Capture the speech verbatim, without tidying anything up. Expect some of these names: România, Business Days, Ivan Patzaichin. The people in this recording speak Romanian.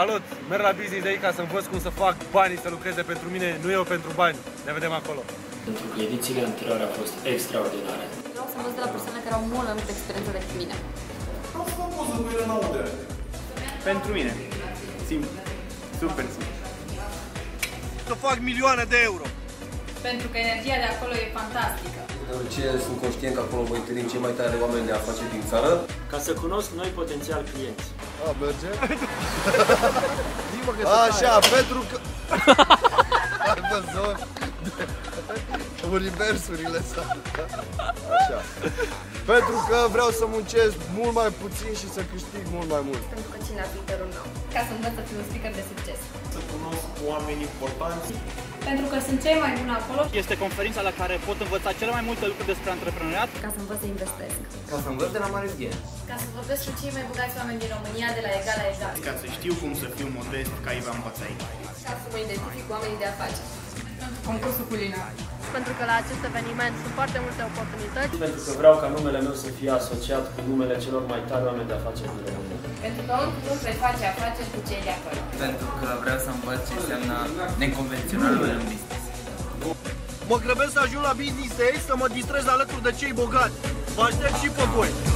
Salut! Merg la Business Days ca să învăț cum să fac banii să lucreze pentru mine, nu eu pentru bani. Ne vedem acolo! Pentru că edițiile anterioare au fost extraordinare. Vreau să învăț de la persoane care au mult mai multă experiență decât mine. Vreau să fac o zăbuire în audere. Pentru mine. Simplu. Super simplu. Să fac milioane de euro. Pentru că energia de acolo e fantastică. Deoarece sunt conștient că acolo voi întâlni cei mai tare oameni de afaceri din țară. Ca să cunosc noi potențial clienți. A, merge? Așa, pentru că... Ai văzut universurile sale, da? Așa. Pentru că vreau să muncesc mult mai puțin și să câștig mult mai mult. Pentru că cine ar fi tărul meu? Ca să învăț să fiu un speaker de succes. Să cunosc oameni importanți. Pentru că sunt cei mai buni acolo. Este conferința la care pot învăța cele mai multe lucruri despre antreprenoriat. Ca să învăț să investesc. Ca să învăț de la mare zghiere. Ca să vorbesc cu cei mai bogați oameni din România de la egal la egal. Ca să știu cum să fiu modest ca Iva Învățai. Ca să mă identific cu oamenii de afaceri. Concursul culinar. Pentru că la acest eveniment sunt foarte multe oportunități. Pentru că vreau ca numele meu să fie asociat cu numele celor mai tari oameni de afaceri din România. Pentru că oricum vei face afaceri cu cei de acolo. Pentru că vreau să învăț ce înseamnă neconvenționalul în business. Mă grăbesc să ajung la Business Days să mă distrez alături de cei bogați. Vă aștept și pe voi!